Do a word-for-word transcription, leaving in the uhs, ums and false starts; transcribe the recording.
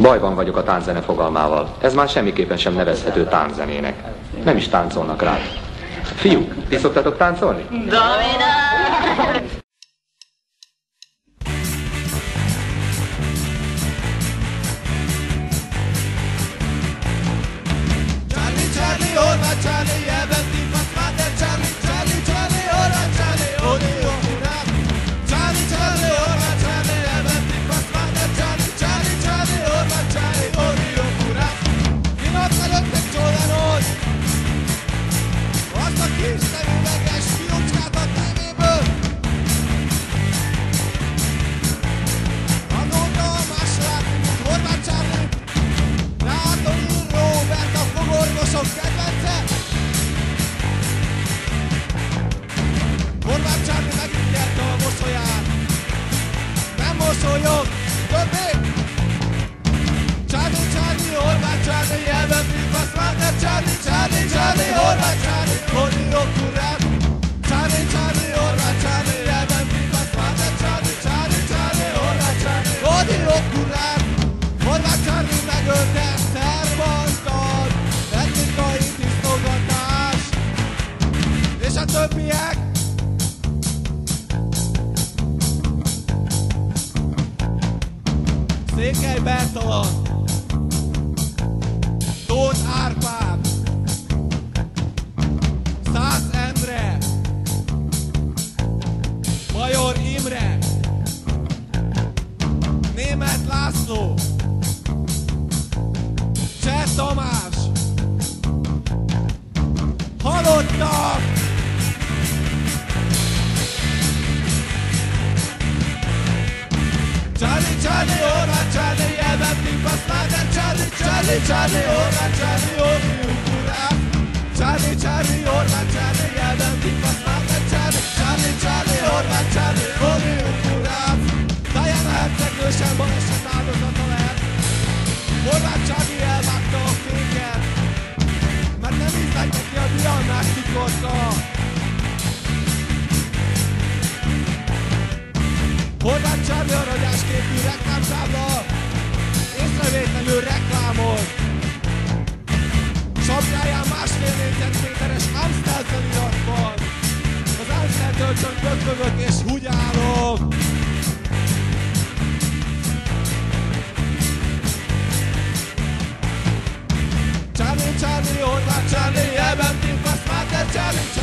Bajban vagyok a tánczene fogalmával. Ez már semmiképpen sem nevezhető tánczenének. Nem is táncolnak rá. Fiúk, ti szoktatok táncolni? Dominál! Tóth Árpád, Sas Emre, Major Imre, Nemeth Laszlo, Cseh Tamás, halottak! Charlie, Charlie, óra, Charlie, elvették azt már, de Charlie, Charlie, Charlie, óra, Charlie, óriuk urám. Charlie, Charlie, óra, Charlie, elvették azt már, de Charlie, Charlie, Charlie, óra, Charlie, óriuk urám. Táján lehetnek ő sem, baleset áldozata lehet. Horváth Charlie elvágta a féket, mert nem ízlek neki a diannás tikorka. Horváth Charlie aragyásképű reklámtábla, észrevétlenül reklámol. Sapkáján másfél négyzetméteres Amstel felirat van. Az Amsteltől csak bökkögök és húgyálok. Charlie, Charlie, Horváth Charlie, elmentünk azt már, de Charlie, Charlie,